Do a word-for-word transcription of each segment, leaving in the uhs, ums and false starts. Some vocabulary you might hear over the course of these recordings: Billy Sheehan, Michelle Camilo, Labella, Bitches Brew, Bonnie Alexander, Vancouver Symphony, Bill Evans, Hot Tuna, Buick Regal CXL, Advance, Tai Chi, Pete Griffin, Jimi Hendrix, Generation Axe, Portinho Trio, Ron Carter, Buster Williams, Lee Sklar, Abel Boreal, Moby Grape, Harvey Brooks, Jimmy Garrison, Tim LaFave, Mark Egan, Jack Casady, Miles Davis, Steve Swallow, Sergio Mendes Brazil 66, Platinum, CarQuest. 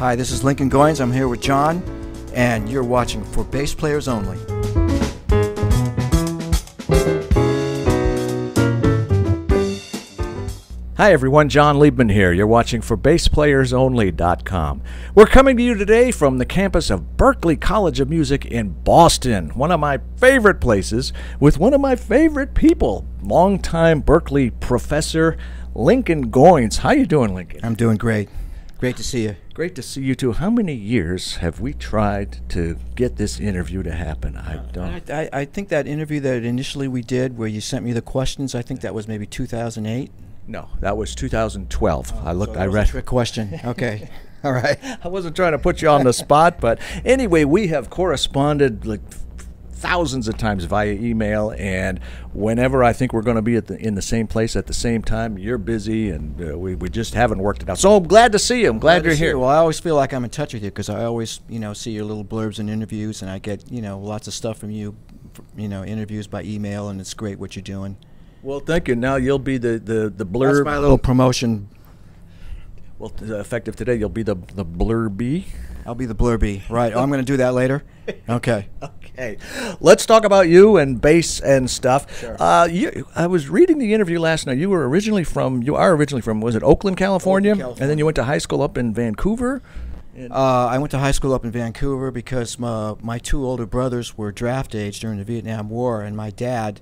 Hi, this is Lincoln Goines. I'm here with John, and you're watching For Bass Players Only. Hi everyone, Jon Liebman here. You're watching For Bass Players Only dot com. We're coming to you today from the campus of Berklee College of Music in Boston, one of my favorite places, with one of my favorite people, longtime Berklee professor Lincoln Goines. How you doing, Lincoln? I'm doing great. Great to see you. Great to see you too. How many years have we tried to get this interview to happen? I don't. I, I, I think that interview that initially we did, where you sent me the questions, I think that was maybe two thousand eight. No, that was two thousand twelve. Oh, I looked. So I read. A trick question. Okay. All right. I wasn't trying to put you on the spot, but anyway, we have corresponded like thousands of times via email, and whenever I think we're going to be at the, in the same place at the same time, you're busy, and uh, we, we just haven't worked it out. So I'm glad to see you. I'm glad, glad you're here. You. Well, I always feel like I'm in touch with you, because I always, you know, see your little blurbs and interviews, and I get, you know, lots of stuff from you, you know, interviews by email, and it's great what you're doing. Well, thank you. Now you'll be the, the, the blurb. That's my little promotion. Well, effective today, you'll be the, the blurby. I'll be the blurby. Right. Oh, I'm going to do that later? Okay. Okay. Let's talk about you and bass and stuff. Sure. Uh, you, I was reading the interview last night. You were originally from, you are originally from, was it Oakland, California? Oakland, California. And then you went to high school up in Vancouver? Uh, I went to high school up in Vancouver because my, my two older brothers were draft age during the Vietnam War, and my dad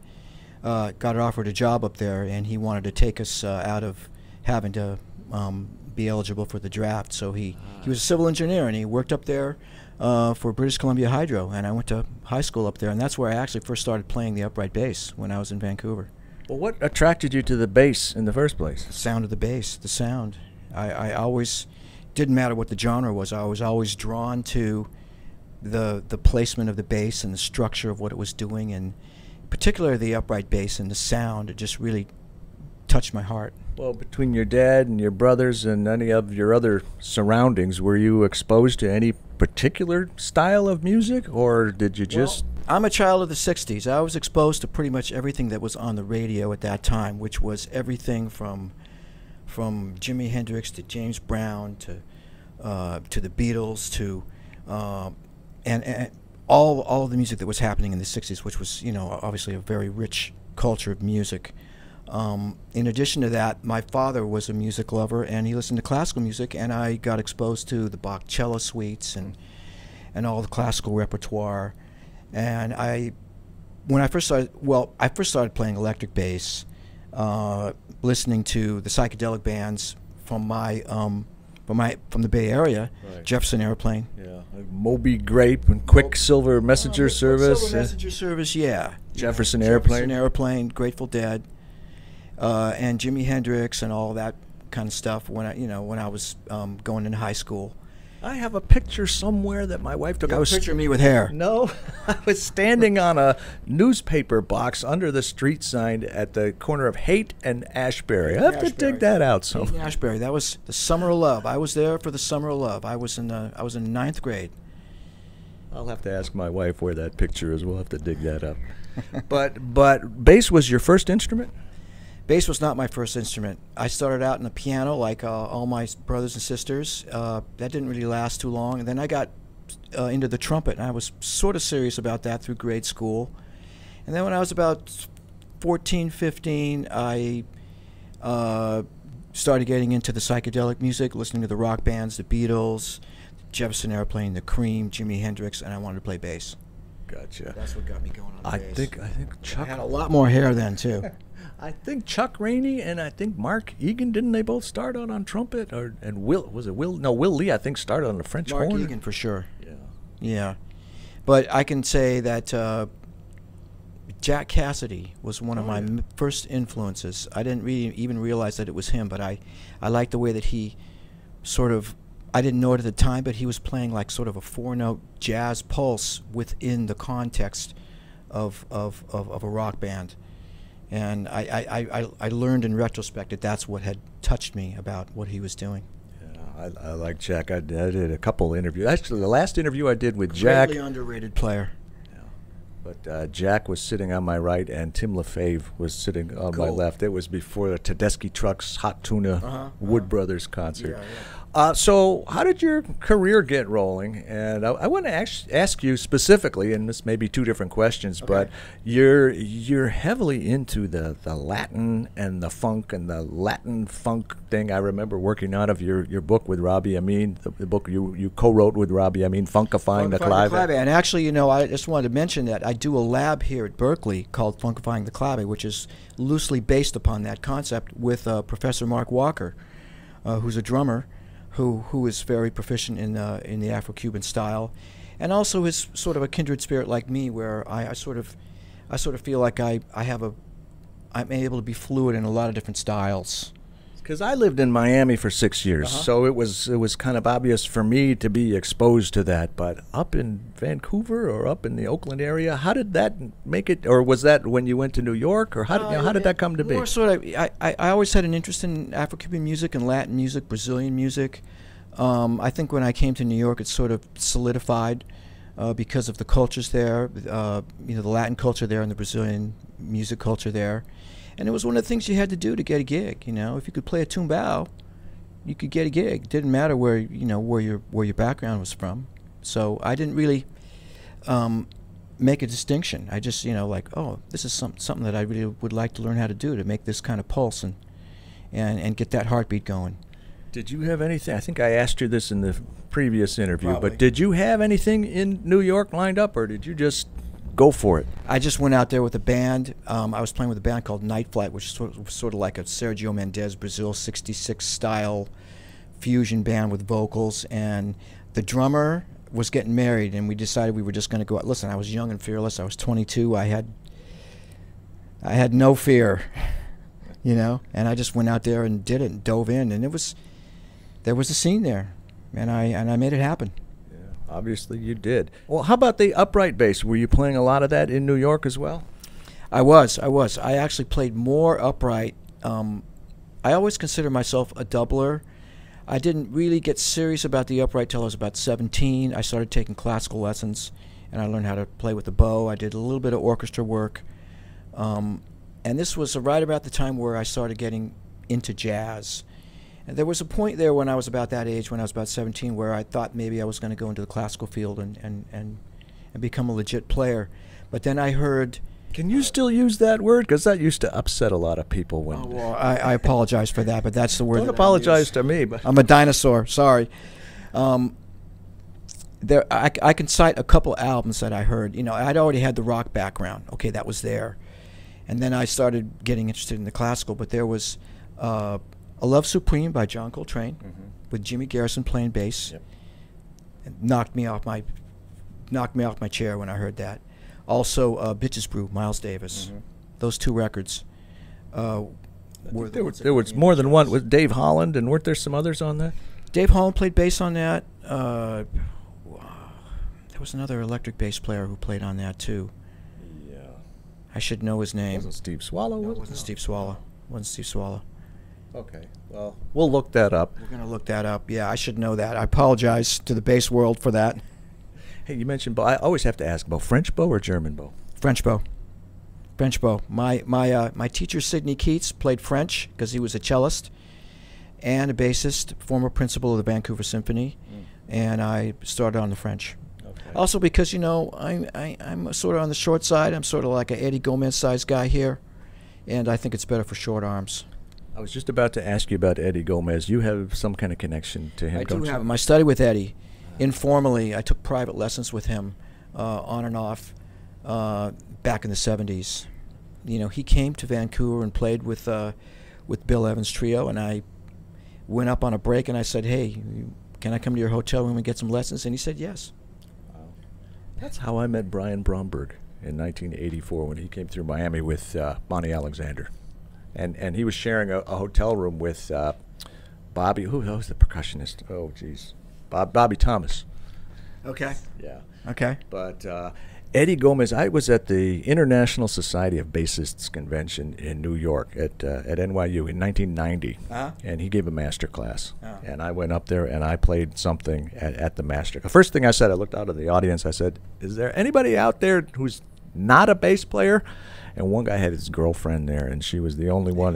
uh, got offered a job up there, and he wanted to take us uh, out of having to um, be eligible for the draft. So he, he was a civil engineer, and he worked up there uh, for British Columbia Hydro, and I went to high school up there, and that's where I actually first started playing the upright bass when I was in Vancouver. Well, what attracted you to the bass in the first place? The sound of the bass, the sound. I, I always, didn't matter what the genre was, I was always drawn to the, the placement of the bass and the structure of what it was doing, and particularly the upright bass and the sound. It just really touched my heart. Well, between your dad and your brothers and any of your other surroundings, were you exposed to any particular style of music, or did you just... Well, I'm a child of the sixties. I was exposed to pretty much everything that was on the radio at that time, which was everything from from Jimi Hendrix to James Brown to uh, to the Beatles to uh, and, and all all of the music that was happening in the sixties, which was, you know, obviously a very rich culture of music. Um, in addition to that, my father was a music lover, and he listened to classical music, and I got exposed to the Bach cello suites and and all the classical repertoire. And I, when I first started, well, I first started playing electric bass, uh, listening to the psychedelic bands from my um, from my from the Bay Area, right. Jefferson Airplane, yeah, like Moby Grape and Quicksilver Messenger oh, Service, Quicksilver Messenger Service, yeah, Jefferson yeah. Airplane, Jefferson Airplane, Grateful Dead. Uh, and Jimi Hendrix and all that kind of stuff when I, you know, when I was um, going into high school. I have a picture somewhere that my wife took. You I was picture me with hair. No, I was standing on a newspaper box under the street sign at the corner of Haight and Ashbury. Haight I have Ashbury. to dig that out. So Ashbury, that was the Summer of Love. I was there for the Summer of Love. I was in the, I was in ninth grade. I'll have to ask my wife where that picture is. We'll have to dig that up. but but bass was your first instrument? Bass was not my first instrument. I started out in the piano like uh, all my brothers and sisters. Uh, that didn't really last too long. And then I got uh, into the trumpet, and I was sort of serious about that through grade school. And then when I was about fourteen, fifteen, I uh, started getting into the psychedelic music, listening to the rock bands, the Beatles, Jefferson Airplane, the Cream, Jimi Hendrix, and I wanted to play bass. Gotcha. That's what got me going on I bass. Think, I think Chuck... I had a lot more hair then, too. I think Chuck Rainey and I think Mark Egan, didn't they both start out on trumpet? Or and Will was it Will? No, Will Lee I think started on the French horn. Mark Egan for sure. Yeah, yeah. But I can say that uh, Jack Casady was one oh, of my yeah. first influences. I didn't really even realize that it was him, but I, I liked the way that he sort of, I didn't know it at the time, but he was playing like sort of a four-note jazz pulse within the context of of of, of a rock band. And I, I, I, I learned in retrospect that that's what had touched me about what he was doing. Yeah, I, I like Jack. I, I did a couple interviews. Actually, the last interview I did with Jack. Greatly underrated player. Yeah. But uh, Jack was sitting on my right, and Tim LaFave was sitting on cool. my left. It was before the Tedeschi Trucks, Hot Tuna, uh-huh, Wood uh-huh. Brothers concert. Yeah, yeah. Uh, so how did your career get rolling? And I, I want to ask, ask you specifically, and this may be two different questions, okay. but you're you're heavily into the, the Latin and the funk and the Latin funk thing. I remember working out of your, your book with Robby Ameen, the, the book you, you co-wrote with Robby Ameen, Funkifying the Clave. And actually, you know, I just wanted to mention that I do a lab here at Berklee called Funkifying the Clave, which is loosely based upon that concept with uh, Professor Mark Walker, uh, who's a drummer. Who, who is very proficient in, uh, in the Afro-Cuban style, and also is sort of a kindred spirit like me, where I, I sort of, I sort of feel like I, I have a, I'm able to be fluid in a lot of different styles. Because I lived in Miami for six years, uh-huh. so it was it was kind of obvious for me to be exposed to that. But up in Vancouver or up in the Oakland area, how did that make it, or was that when you went to New York, or how did, uh, you know, how did that come to be? More sort of, I, I, I always had an interest in Afro-Cuban music and Latin music, Brazilian music. Um, I think when I came to New York, it sort of solidified uh, because of the cultures there, uh, you know, the Latin culture there and the Brazilian music culture there. And it was one of the things you had to do to get a gig, you know. If you could play a tumbao, you could get a gig. It didn't matter where, you know, where your where your background was from. So I didn't really um, make a distinction. I just, you know, like, oh, this is some, something that I really would like to learn how to do to make this kind of pulse and and, and get that heartbeat going. Did you have anything? I think I asked you this in the previous interview, Probably. But did you have anything in New York lined up, or did you just go for it? I just went out there with a band. Um, I was playing with a band called Night Flight, which is sort of, sort of like a Sergio Mendes Brazil sixty-six style fusion band with vocals. And the drummer was getting married, and we decided we were just going to go out. Listen, I was young and fearless. I was twenty-two. I had, I had no fear, you know. And I just went out there and did it, and dove in. And it was, there was a scene there, and I and I made it happen. Obviously you did. Well, how about the upright bass? Were you playing a lot of that in New York as well? I was. I was. I actually played more upright. Um, I always consider myself a doubler. I didn't really get serious about the upright till I was about seventeen. I started taking classical lessons, and I learned how to play with the bow. I did a little bit of orchestra work. Um, and this was right about the time where I started getting into jazz. There was a point there when I was about that age, when I was about seventeen, where I thought maybe I was going to go into the classical field and, and, and, and become a legit player. But then I heard... Can you uh, still use that word? Because that used to upset a lot of people. When oh, well, I, I apologize for that, but that's the word. Don't apologize to me. But I'm a dinosaur. Sorry. Um, there, I, I can cite a couple albums that I heard. You know, I'd already had the rock background. Okay, that was there. And then I started getting interested in the classical, but there was... Uh, A Love Supreme by John Coltrane, mm-hmm. with Jimmy Garrison playing bass, yep. and knocked me off my knocked me off my chair when I heard that. Also, uh, Bitches Brew, Miles Davis. Mm-hmm. Those two records. Uh, were there the was, there was more than one. Was Dave Holland, and weren't there some others on that? Dave Holland played bass on that. Uh, there was another electric bass player who played on that too. Yeah, I should know his name. Wasn't Steve Swallow? No, it wasn't no. Steve Swallow. Wasn't Steve Swallow. Okay, well, we'll look that up. We're going to look that up. Yeah, I should know that. I apologize to the bass world for that. Hey, you mentioned bow. I always have to ask bow. French bow or German bow? French bow. French bow. My my uh, my teacher, Sidney Keats, played French because he was a cellist and a bassist, former principal of the Vancouver Symphony, mm. and I started on the French. Okay. Also because, you know, I'm, I, I'm sort of on the short side. I'm sort of like an Eddie Gomez-sized guy here, and I think it's better for short arms. I was just about to ask you about Eddie Gomez. You have some kind of connection to him, I don't do you? have him. I studied with Eddie informally. I took private lessons with him uh, on and off uh, back in the seventies. You know, he came to Vancouver and played with, uh, with Bill Evans' trio, and I went up on a break and I said, hey, can I come to your hotel room and get some lessons? And he said yes. Wow. That's how I met Brian Bromberg in nineteen eighty-four when he came through Miami with uh, Bonnie Alexander. And, and he was sharing a, a hotel room with uh, Bobby, who was the percussionist? Oh, geez. Bob, Bobby Thomas. Okay. Yeah. Okay. But uh, Eddie Gomez, I was at the International Society of Bassists Convention in New York at, uh, at N Y U in nineteen ninety. Uh-huh. And he gave a master class. Uh-huh. And I went up there and I played something at, at the master. The first thing I said, I looked out of the audience, I said, is there anybody out there who's not a bass player. And one guy had his girlfriend there, and she was the only one.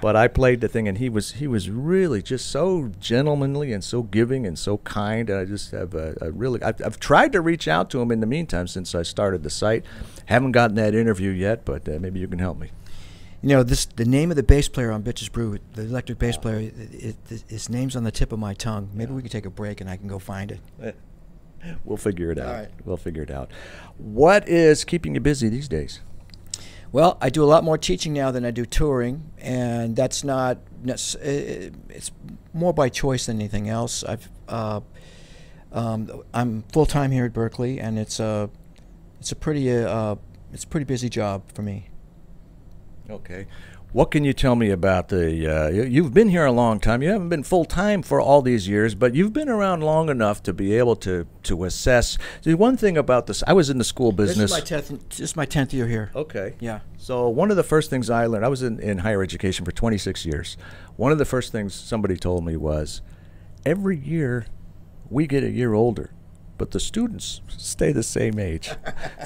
But I played the thing, and he was he was really just so gentlemanly and so giving and so kind. And I just have a, a really I've, I've tried to reach out to him in the meantime since I started the site. Haven't gotten that interview yet, but uh, maybe you can help me. You know, this the name of the bass player on Bitches Brew, the electric bass player. It, it, his name's on the tip of my tongue. Maybe yeah. we can take a break, and I can go find it. We'll figure it out. All right. We'll figure it out. What is keeping you busy these days? Well, I do a lot more teaching now than I do touring, and that's not, it's more by choice than anything else. I've, uh, um, I'm full-time here at Berklee, and it's a, it's a pretty, uh, it's a pretty busy job for me. Okay. What can you tell me about the, uh, you've been here a long time. You haven't been full-time for all these years, but you've been around long enough to be able to, to assess. See, one thing about this, I was in the school business. This is my tenth year here. Okay. Yeah. So one of the first things I learned, I was in, in higher education for twenty-six years. One of the first things somebody told me was, every year we get a year older, but the students stay the same age.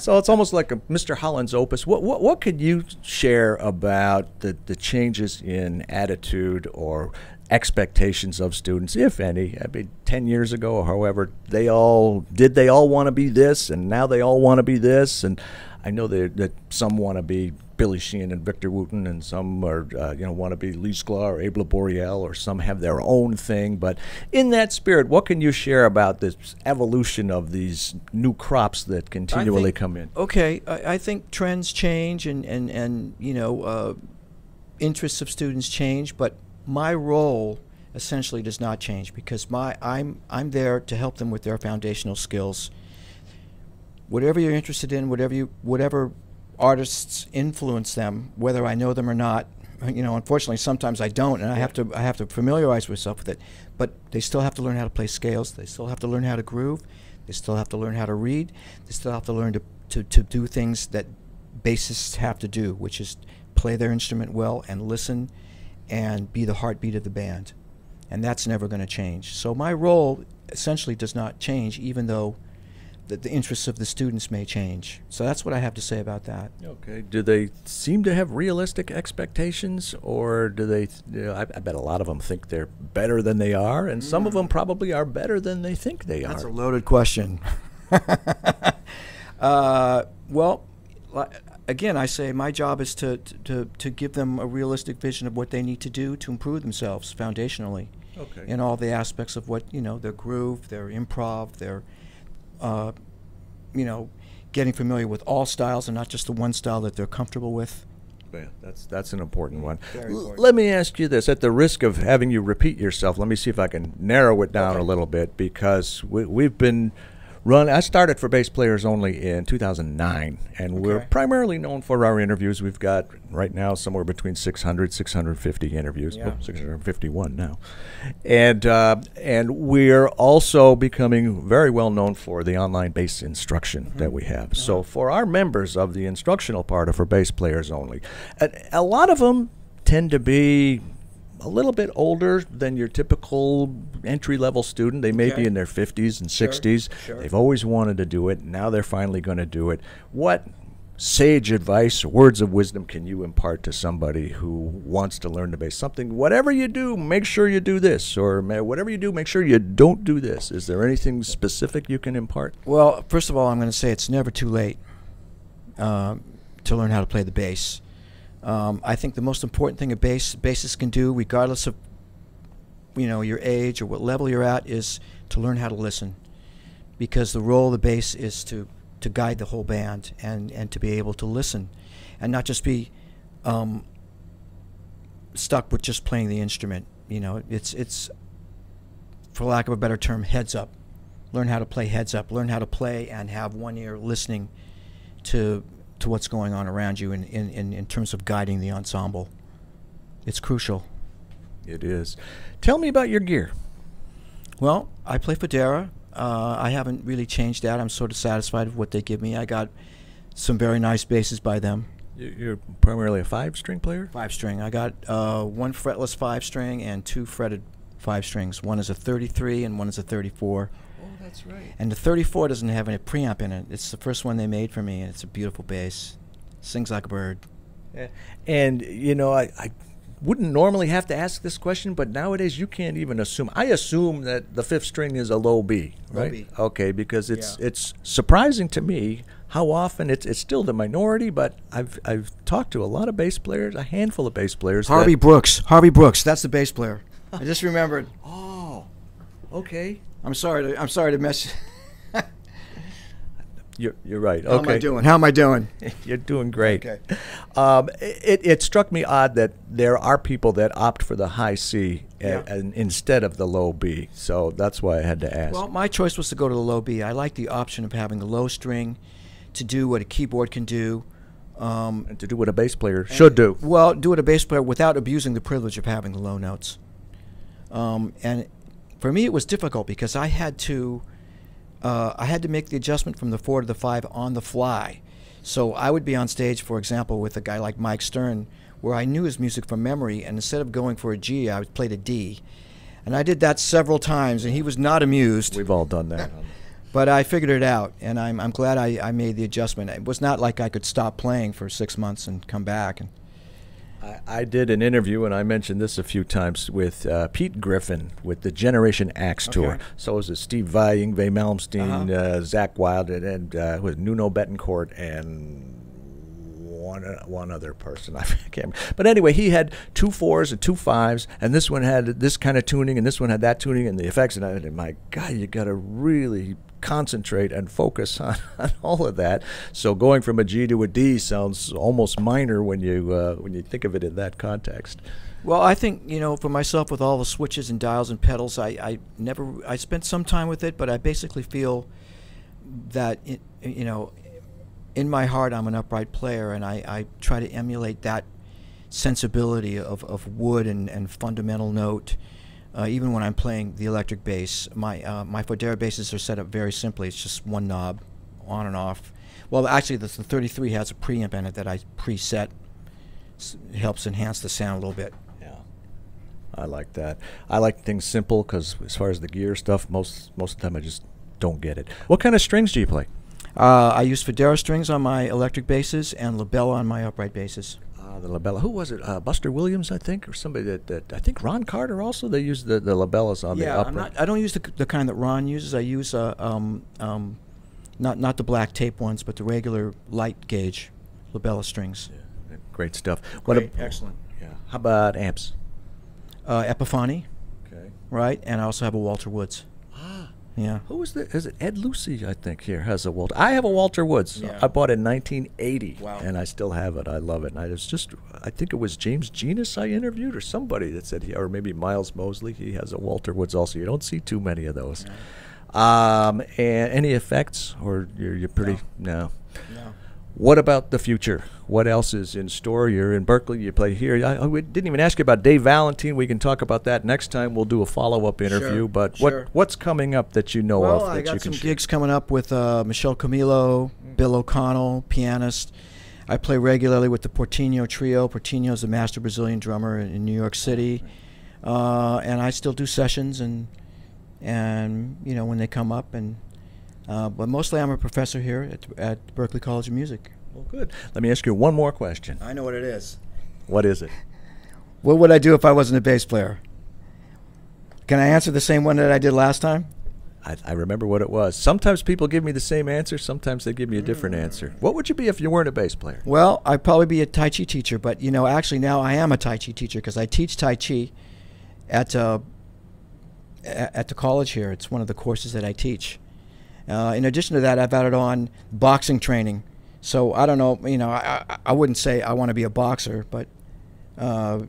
So it's almost like a Mister Holland's opus. What what, what could you share about the, the changes in attitude or expectations of students, if any? I mean, ten years ago or however, they all did they all want to be this, and now they all want to be this. And I know that some want to be Billy Sheehan and Victor Wooten, and some are, uh, you know, want to be Lee Sklar or Abel Boreal, or some have their own thing. But in that spirit, what can you share about this evolution of these new crops that continually think, come in? Okay, I, I think trends change, and, and, and you know, uh, interests of students change, but my role essentially does not change, because my I'm, I'm there to help them with their foundational skills. Whatever you're interested in, whatever you, whatever artists influence them, whether I know them or not. You know, unfortunately, sometimes I don't, and I have to I have to familiarize myself with it. But they still have to learn how to play scales. They still have to learn how to groove. They still have to learn how to read. They still have to learn to to, to do things that bassists have to do, which is play their instrument well and listen, and be the heartbeat of the band. And that's never going to change. So my role essentially does not change, even though that the interests of the students may change. So that's what I have to say about that. Okay. Do they seem to have realistic expectations, or do they, you know, I, I bet a lot of them think they're better than they are, and mm. some of them probably are better than they think they that's are. That's a loaded question. uh, well, again, I say my job is to, to, to give them a realistic vision of what they need to do to improve themselves foundationally. Okay. In all the aspects of what, you know, their groove, their improv, their Uh, you know, getting familiar with all styles and not just the one style that they're comfortable with. Yeah, that's that's an important one. Important. Let me ask you this, at the risk of having you repeat yourself, let me see if I can narrow it down okay. a little bit, because we, we've been run. I started for Bass Players Only in two thousand nine, and okay. we're primarily known for our interviews. We've got right now somewhere between six hundred, six hundred fifty interviews, yeah. oh, six hundred fifty-one now. And, uh, and we're also becoming very well known for the online bass instruction mm-hmm. that we have. Yeah. So for our members of the instructional part of For Bass Players Only, a, a lot of them tend to be a little bit older than your typical entry-level student. They may okay. be in their fifties and sure, sixties. Sure. They've always wanted to do it. Now they're finally going to do it. What sage advice, words of wisdom can you impart to somebody who wants to learn to bass? Something, whatever you do, make sure you do this, or whatever you do, make sure you don't do this. Is there anything specific you can impart? Well, first of all, I'm going to say it's never too late uh, to learn how to play the bass. Um, I think the most important thing a bass, bassist can do, regardless of, you know, your age or what level you're at, is to learn how to listen, because the role of the bass is to, to guide the whole band, and, and to be able to listen and not just be um, stuck with just playing the instrument. You know, it's, it's, for lack of a better term, heads up. Learn how to play heads up. Learn how to play and have one ear listening to to what's going on around you in, in, in, in terms of guiding the ensemble. It's crucial. It is. Tell me about your gear. Well, I play Fodera. Uh, I haven't really changed that. I'm sort of satisfied with what they give me. I got some very nice basses by them. You're primarily a five-string player? Five-string. I got uh, one fretless five-string and two fretted five-strings. One is a thirty-three and one is a thirty-four. Oh, that's right. And the thirty-four doesn't have any preamp in it. It's the first one they made for me, and it's a beautiful bass. Sings like a bird. Yeah. And, you know, I, I wouldn't normally have to ask this question, but nowadays you can't even assume. I assume that the fifth string is a low B, right? Low B. Okay, because it's, yeah. it's surprising to me how often it's, it's still the minority, but I've, I've talked to a lot of bass players, a handful of bass players. Harvey Brooks. Harvey Brooks, that's the bass player. I just remembered. Oh, okay. I'm sorry to, I'm sorry to mess. You're, you're right. Okay. How am I doing? How am I doing? You're doing great. Okay. Um, it, it struck me odd that there are people that opt for the high C yeah. and, and instead of the low B, so that's why I had to ask. Well, my choice was to go to the low B. I like the option of having the low string to do what a keyboard can do. Um, and to do what a bass player should do. Well, do what a bass player without abusing the privilege of having the low notes. Um, and for me, it was difficult because I had to... Uh, I had to make the adjustment from the four to the five on the fly. So I would be on stage, for example, with a guy like Mike Stern, where I knew his music from memory, and instead of going for a G, I played a D. And I did that several times, and he was not amused. We've all done that. But I figured it out, and I'm, I'm glad I, I made the adjustment. It was not like I could stop playing for six months and come back. And I, I did an interview, and I mentioned this a few times, with uh, Pete Griffin with the Generation Axe okay. Tour. So it was a Steve Vai, Yngwie Malmsteen, uh-huh. uh, Zakk Wylde, and uh, with Nuno Bettencourt, and one, one other person. I can't remember. But anyway, he had two fours and two fives, and this one had this kind of tuning, and this one had that tuning, and the effects. And, I, and my God, you got to really concentrate and focus on, on all of that. So going from a G to a D sounds almost minor when you uh, when you think of it in that context. Well, I think, you know, for myself with all the switches and dials and pedals, I, I never I spent some time with it, but I basically feel that it, you know, in my heart I'm an upright player, and I, I try to emulate that sensibility of, of wood and, and fundamental note. Uh, even when I'm playing the electric bass, my uh, my Fodera basses are set up very simply. It's just one knob, on and off. Well, actually, the, the thirty-three has a preamp in it that I preset. It helps enhance the sound a little bit. Yeah, I like that. I like things simple because, as far as the gear stuff, most most of the time I just don't get it. What kind of strings do you play? Uh, I use Fodera strings on my electric basses and Labella on my upright basses. The Labella. Who was it? Uh, Buster Williams, I think, or somebody that, that I think Ron Carter also. They used the the Labellas on yeah, the upper. I'm not, I don't use the the kind that Ron uses. I use uh, um um, not not the black tape ones, but the regular light gauge Labella strings. Yeah, great stuff. What great, a, excellent. Yeah. How about amps? Uh, Epiphany. Okay. Right, and I also have a Walter Woods. Yeah. Who is the? Is it Ed Lucy? I think here has a Walter. I have a Walter Woods. Yeah. I bought it in nineteen eighty, wow. and I still have it. I love it. And I was just, I think it was James Genus I interviewed, or somebody that said, he, or maybe Miles Mosley. He has a Walter Woods also. You don't see too many of those. No. Um, and any effects, or you're, you're pretty no. no. No. What about the future? What else is in store? You're in Berklee. You play here. I, I didn't even ask you about Dave Valentine. We can talk about that next time. We'll do a follow-up interview. Sure, but sure. what what's coming up that you know well, of? Well, I got you some gigs coming up with uh, Michelle Camilo, Bill O'Connell, pianist. I play regularly with the Portinho Trio. Portinho is a master Brazilian drummer in, in New York City, uh, and I still do sessions and and you know when they come up and. Uh, but mostly I'm a professor here at, at Berklee College of Music. Well, good. Let me ask you one more question. I know what it is. What is it? What would I do if I wasn't a bass player? Can I answer the same one that I did last time? I, I remember what it was. Sometimes people give me the same answer. Sometimes they give me a different mm. answer. What would you be if you weren't a bass player? Well, I'd probably be a Tai Chi teacher. But, you know, actually now I am a Tai Chi teacher because I teach Tai Chi at, uh, at the college here. It's one of the courses that I teach. Uh, in addition to that, I've added on boxing training. So I don't know, you know, I, I, I wouldn't say I want to be a boxer, but uh,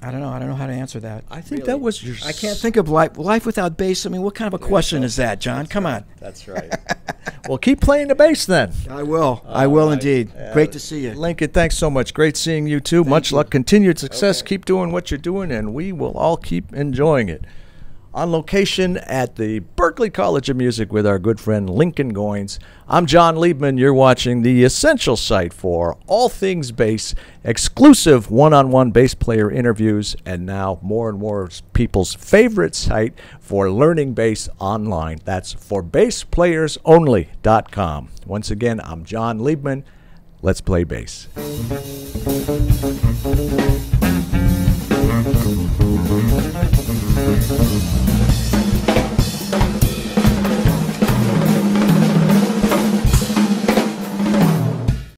I don't know. I don't know how to answer that. I think really? that was your... I can't think of life, life without bass. I mean, what kind of a yeah, question is that, John? That's Come right. on. That's right. Well, keep playing the bass then. I will. Uh, I will indeed. Uh, Great to see you. Lincoln, thanks so much. Great seeing you too. Thank much you. luck. Continued success. Okay. Keep doing what you're doing, and we will all keep enjoying it. on location at the Berklee College of Music with our good friend Lincoln Goines. I'm Jon Liebman. You're watching the essential site for all things bass, exclusive one-on-one bass player interviews, and now more and more people's favorite site for learning bass online. That's For Bass Players Only dot com. Once again, I'm Jon Liebman. Let's play bass. Thank you.